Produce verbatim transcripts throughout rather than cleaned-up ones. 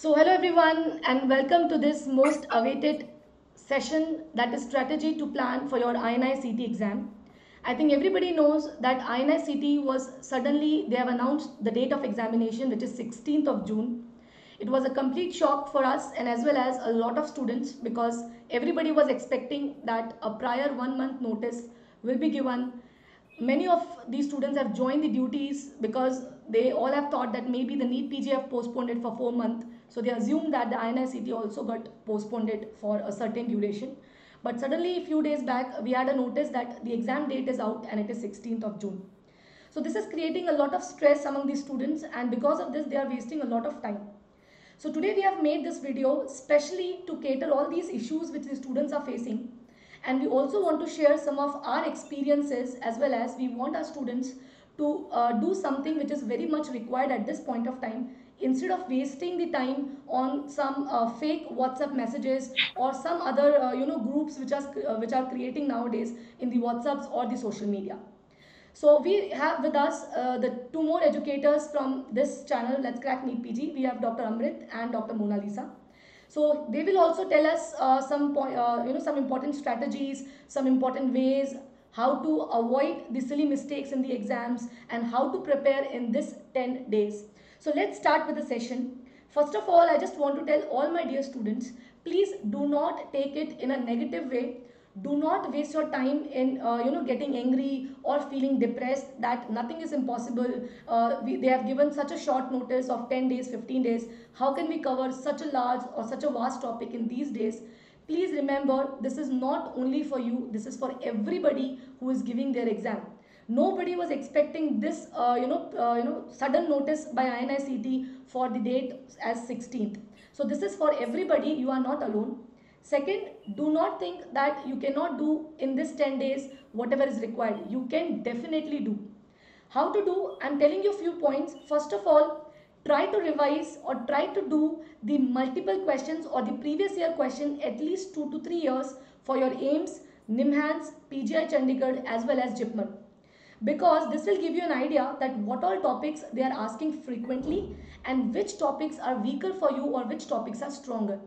So hello everyone and welcome to this most awaited session, that is strategy to plan for your I N I C E T exam. I think everybody knows that I N I C E T was suddenly, they have announced the date of examination, which is sixteenth of June. It was a complete shock for us and as well as a lot of students, because everybody was expecting that a prior one month notice will be given. Many of these students have joined the duties because they all have thought that maybe the NEET P G have postponed it for four months. So they assumed that the I N I C E T also got postponed it for a certain duration. But suddenly a few days back, we had a notice that the exam date is out and it is sixteenth of June. So this is creating a lot of stress among these students, and because of this, they are wasting a lot of time. So today we have made this video specially to cater all these issues which the students are facing. And we also want to share some of our experiences, as well as we want our students to uh, do something which is very much required at this point of time, instead of wasting the time on some uh, fake WhatsApp messages or some other uh, you know groups which are uh, which are creating nowadays in the WhatsApps or the social media. So we have with us uh, the two more educators from this channel, Let's Crack NEET P G. We have Doctor Amrit and Doctor Monalisa. So they will also tell us uh, some uh, you know some important strategies, some important ways how to avoid the silly mistakes in the exams and how to prepare in this ten days. So let's start with the session. First of all, I just want to tell all my dear students, please do not take it in a negative way. Do not waste your time in uh, you know getting angry or feeling depressed that nothing is impossible. Uh, we, they have given such a short notice of ten days, fifteen days. How can we cover such a large or such a vast topic in these days? Please remember, this is not only for you. This is for everybody who is giving their exam. Nobody was expecting this uh, you know uh, you know sudden notice by I N I C E T for the date as sixteenth. So this is for everybody. You are not alone. Second, do not think that you cannot do in this ten days whatever is required. You can definitely do. How to do? I'm telling you a few points. First of all, try to revise or try to do the multiple questions or the previous year question at least two to three years for your AIIMS, NIMHANS, P G I Chandigarh as well as Jipmer. Because this will give you an idea that what all topics they are asking frequently and which topics are weaker for you or which topics are stronger.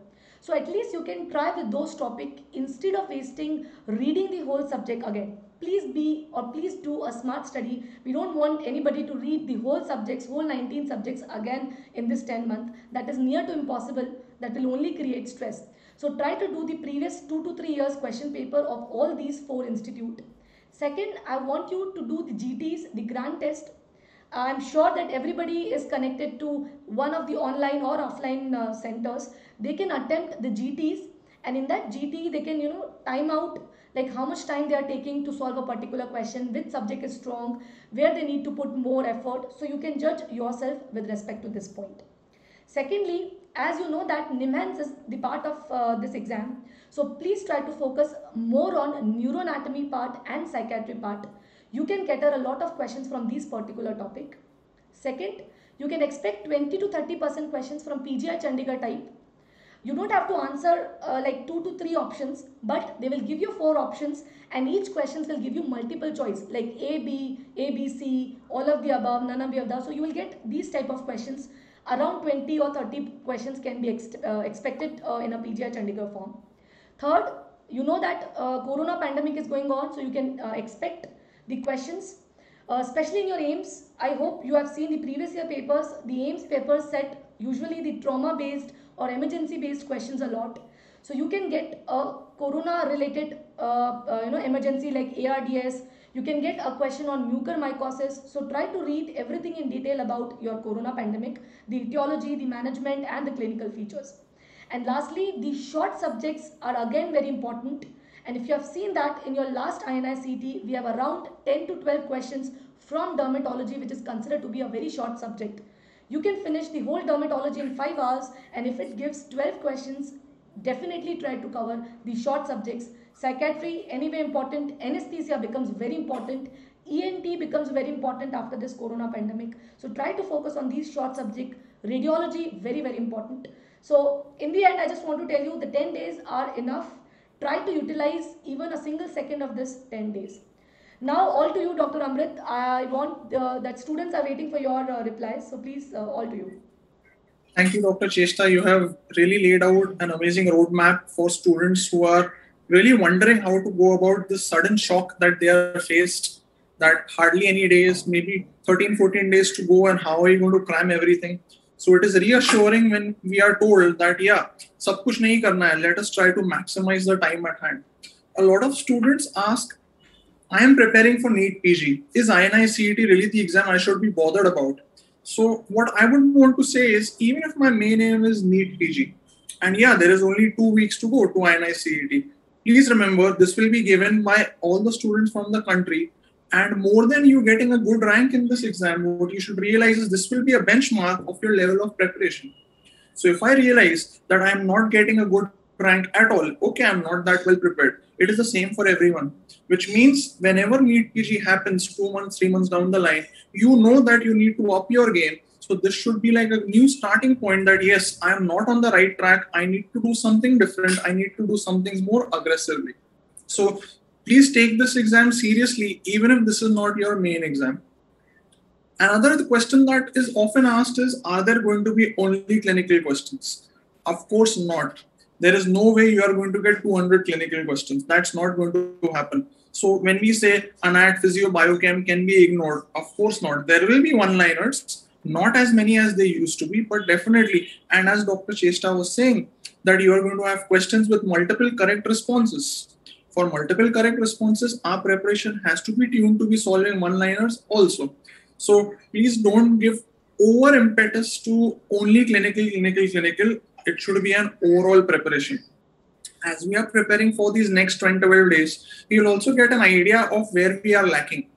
So at least you can try with those topics instead of wasting reading the whole subject again. Please be or please do a smart study. We don't want anybody to read the whole subjects, whole nineteen subjects again in this ten month. That is near to impossible. That will only create stress. So try to do the previous two to three years question paper of all these four institutes. Second, I want you to do the G Ts, the grand test. I'm sure that everybody is connected to one of the online or offline uh, centers. They can attempt the G Ts, and in that G T they can you know time out like how much time they are taking to solve a particular question, which subject is strong, where they need to put more effort. So you can judge yourself with respect to this point. Secondly, as you know that NIMHANS is the part of uh, this exam, so please try to focus more on neuroanatomy part and psychiatry part. You can cater a lot of questions from these particular topic. Second, you can expect twenty to thirty percent questions from P G I Chandigarh type. You don't have to answer uh, like two to three options, but they will give you four options and each question will give you multiple choice like A, B, A, B, C, all of the above, none of the above. So you will get these type of questions. Around twenty or thirty questions can be ex uh, expected uh, in a P G I Chandigarh form. Third, you know that uh, corona pandemic is going on, so you can uh, expect the questions, uh, especially in your AIIMS. I hope you have seen the previous year papers. The AIIMS papers set usually the trauma based or emergency based questions a lot. So you can get a corona related uh, uh, you know emergency like A R D S. You can get a question on Mucor Mycosis. So try to read everything in detail about your corona pandemic, the etiology, the management and the clinical features. And lastly, the short subjects are again very important. And if you have seen that in your last I N I C E T, we have around ten to twelve questions from dermatology, which is considered to be a very short subject. You can finish the whole dermatology in five hours, and if it gives twelve questions, definitely try to cover the short subjects. Psychiatry, anyway important, anesthesia becomes very important, E N T becomes very important after this corona pandemic. So try to focus on these short subjects. Radiology, very, very important. So in the end, I just want to tell you the ten days are enough. Try to utilize even a single second of this ten days. Now all to you, Doctor Amrit. I want uh, that students are waiting for your uh, replies. So please, uh, all to you. Thank you, Doctor Cheshta. You have really laid out an amazing roadmap for students who are really wondering how to go about this sudden shock that they are faced, that hardly any days, maybe thirteen, fourteen days to go, and how are you going to cram everything? So it is reassuring when we are told that, yeah, sab kuch nahi karna hai. Let us try to maximize the time at hand. A lot of students ask, I am preparing for NEET P G. Is I N I C E T really the exam I should be bothered about? So what I would want to say is, even if my main aim is NEET P G, and yeah, there is only two weeks to go to I N I C E T, please remember this will be given by all the students from the country. And more than you getting a good rank in this exam, what you should realize is this will be a benchmark of your level of preparation. So if I realize that I'm not getting a good rank at all, okay, I'm not that well prepared. It is the same for everyone, which means whenever NEET P G happens two months, three months down the line, you know that you need to up your game. So this should be like a new starting point that, yes, I am not on the right track. I need to do something different. I need to do something more aggressively. So please take this exam seriously, even if this is not your main exam. Another question that is often asked is, are there going to be only clinical questions? Of course not. There is no way you are going to get two hundred clinical questions. That's not going to happen. So when we say Anat, Physio, Biochem can be ignored, of course not. There will be one-liners, not as many as they used to be, but definitely. And as Doctor Cheshta was saying, that you are going to have questions with multiple correct responses. For multiple correct responses, our preparation has to be tuned to be solving one-liners also. So please don't give over impetus to only clinical, clinical, clinical. It should be an overall preparation. As we are preparing for these next twelve days, we will also get an idea of where we are lacking.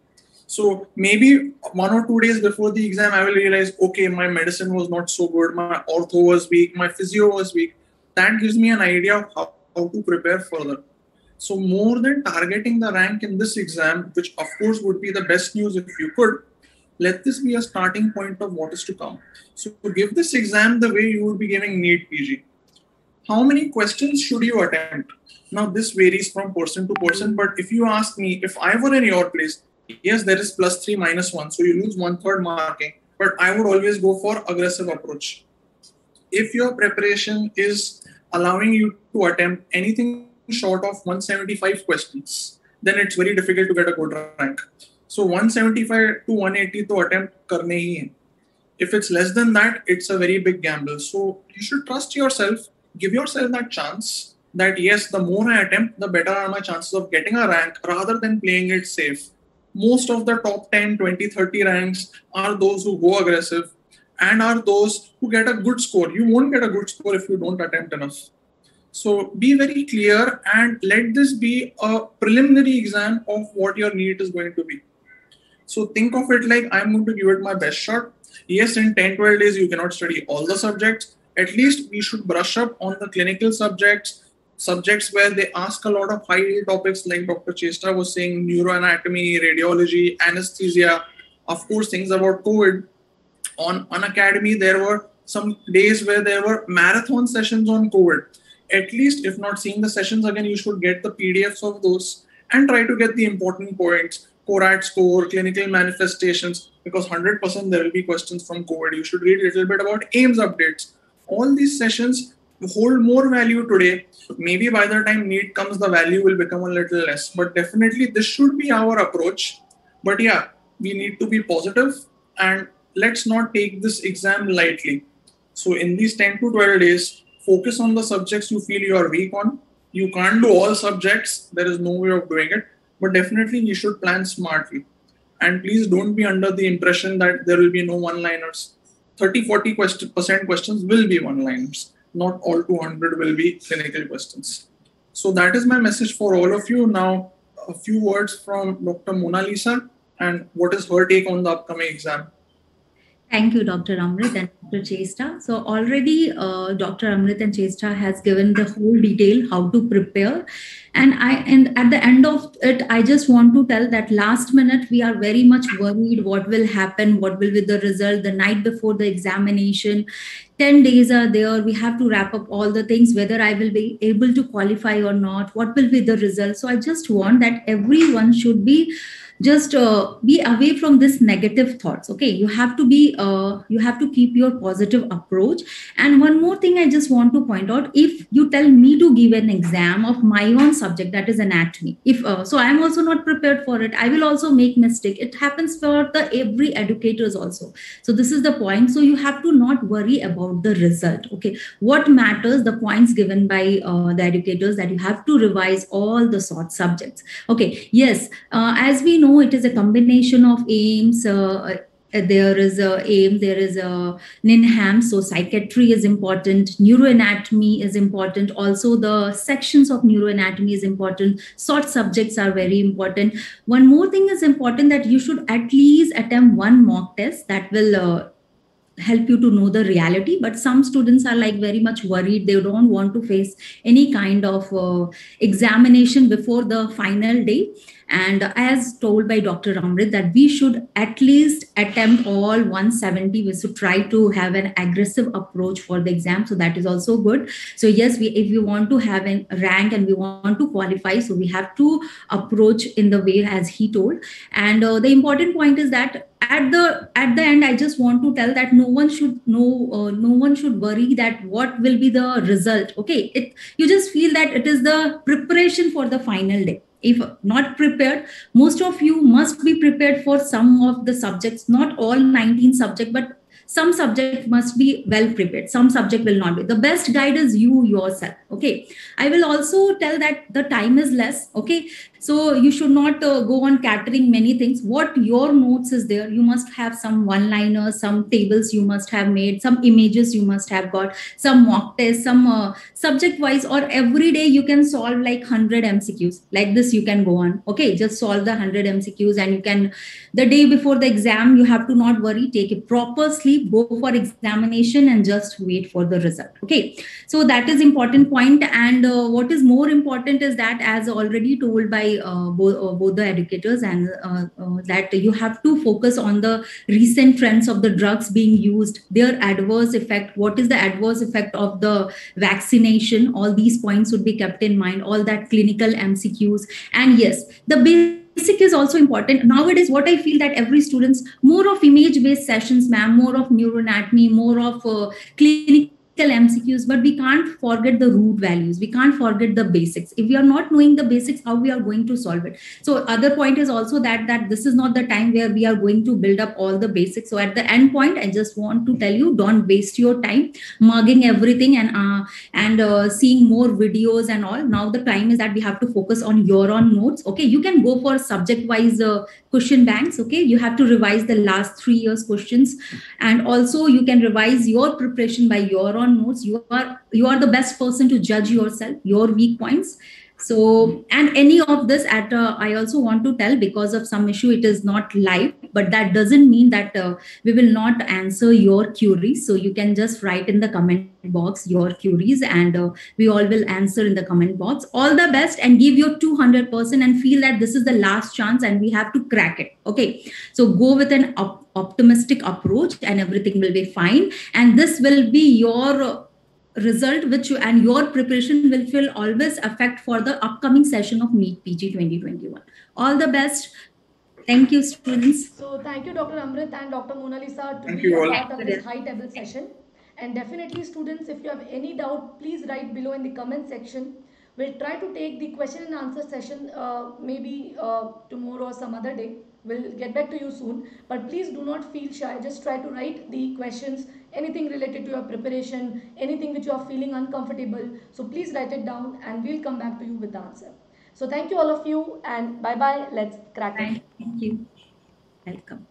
So maybe one or two days before the exam, I will realize, okay, my medicine was not so good, my ortho was weak, my physio was weak. That gives me an idea of how, how to prepare further. So more than targeting the rank in this exam, which of course would be the best news if you could, let this be a starting point of what is to come. So to give this exam the way you would be giving NEET P G. How many questions should you attempt? Now this varies from person to person, but if you ask me, if I were in your place, yes, there is plus three, minus one. So you lose one third marking, but I would always go for aggressive approach. If your preparation is allowing you to attempt anything short of one seventy-five questions, then it's very difficult to get a good rank. So one seventy-five to one eighty to attempt karne hi hai. If it's less than that, it's a very big gamble. So you should trust yourself, give yourself that chance that yes, the more I attempt, the better are my chances of getting a rank rather than playing it safe. Most of the top ten, twenty, thirty ranks are those who go aggressive and are those who get a good score. You won't get a good score if you don't attempt enough. So be very clear and let this be a preliminary exam of what your NEET is going to be. So think of it like I'm going to give it my best shot. Yes, in ten, twelve days, you cannot study all the subjects. At least we should brush up on the clinical subjects, subjects where they ask a lot of high topics like Doctor Cheshta was saying, neuroanatomy, radiology, anesthesia, of course, things about COVID. On Unacademy, there were some days where there were marathon sessions on COVID. At least if not seeing the sessions again, you should get the P D Fs of those and try to get the important points. C O RAD score, clinical manifestations, because one hundred percent there will be questions from COVID. You should read a little bit about AIIMS updates. All these sessions hold more value today. Maybe by the time NEET comes, the value will become a little less. But definitely this should be our approach. But yeah, we need to be positive and let's not take this exam lightly. So in these ten to twelve days, focus on the subjects you feel you are weak on. You can't do all subjects. There is no way of doing it. But definitely you should plan smartly. And please don't be under the impression that there will be no one-liners. thirty to forty percent questions will be one-liners. Not all two hundred will be clinical questions. So that is my message for all of you. Now, a few words from Doctor Monalisa and what is her take on the upcoming exam. Thank you, Doctor Amrit and Doctor Cheshta. So already uh, Doctor Amrit and Cheshta has given the whole detail how to prepare. And, I, and at the end of it, I just want to tell that last minute, we are very much worried what will happen, what will be the result the night before the examination. ten days are there. We have to wrap up all the things, whether I will be able to qualify or not, what will be the result. So I just want that everyone should be just uh, be away from this negative thoughts. Okay, you have to be, uh, you have to keep your positive approach. And one more thing I just want to point out, if you tell me to give an exam of my own subject, that is anatomy, if uh, so I am also not prepared for it, I will also make mistake. It happens for the every educators also. So this is the point. So you have to not worry about the result. Okay, what matters, the points given by uh, the educators that you have to revise all the sort subjects. Okay, yes, uh, as we know, it is a combination of A I I M S, uh, there is a A I I M S, there is a NIMHANS, so psychiatry is important, neuroanatomy is important, also the sections of neuroanatomy is important, short subjects are very important. One more thing is important, that you should at least attempt one mock test that will uh, help you to know the reality. But some students are like very much worried, they don't want to face any kind of uh, examination before the final day. And as told by Doctor Amrit, that we should at least attempt all one seventy. We should try to have an aggressive approach for the exam. So that is also good. So yes, we, if we want to have a rank and we want to qualify, so we have to approach in the way as he told. And uh, the important point is that at the at the end, I just want to tell that no one should know, uh, no one should worry that what will be the result. Okay, it, you just feel that it is the preparation for the final day. If not prepared, most of you must be prepared for some of the subjects, not all nineteen subjects, but some subject must be well prepared. Some subject will not be. The best guide is you yourself. Okay. I will also tell that the time is less. Okay. So you should not uh, go on catering many things. What your notes is there. You must have some one-liners, some tables you must have made, some images you must have got, some mock tests, some uh, subject wise, or every day you can solve like one hundred M C Qs. Like this you can go on. Okay. Just solve the one hundred M C Qs, and you can, the day before the exam, you have to not worry. Take a proper sleep, go for examination, and just wait for the result. Okay, so that is important point. And uh, what is more important is that, as already told by uh, both, uh, both the educators, and uh, uh, that you have to focus on the recent trends of the drugs being used, their adverse effect, what is the adverse effect of the vaccination. All these points should be kept in mind, all that clinical M C Qs. And yes, the basic Basic is also important. Nowadays, what I feel that every student's more of image-based sessions, ma'am, more of neuroanatomy, more of uh, clinical M C Qs, but we can't forget the root values. We can't forget the basics. If we are not knowing the basics, how we are going to solve it? So other point is also that, that this is not the time where we are going to build up all the basics. So at the end point, I just want to tell you, don't waste your time mugging everything and, uh, and uh, seeing more videos and all. Now the time is that we have to focus on your own notes. Okay, you can go for subject wise uh, question banks. Okay, you have to revise the last three years questions, and also you can revise your preparation by your own notes. You are you are the best person to judge yourself, your weak points. So, and any of this at uh, I also want to tell, because of some issue it is not live, but that doesn't mean that uh, we will not answer your queries. So you can just write in the comment box your queries, and uh, we all will answer in the comment box. All the best, and give your two hundred percent, and feel that this is the last chance and we have to crack it. Okay, so go with an op optimistic approach, and everything will be fine, and this will be your uh, result, which you and your preparation will feel always affect for the upcoming session of NEET P G twenty twenty-one. All the best. Thank you, students. So thank you, Doctor Amrit and Doctor Monalisa, to be a part of this high table session. And definitely, students, if you have any doubt, please write below in the comment section. We'll try to take the question and answer session uh, maybe uh, tomorrow or some other day. We'll get back to you soon. But please do not feel shy. Just try to write the questions, anything related to your preparation, anything which you are feeling uncomfortable. So please write it down, and we'll come back to you with the answer. So thank you all of you, and bye-bye. Let's crack it. Thank you. Welcome.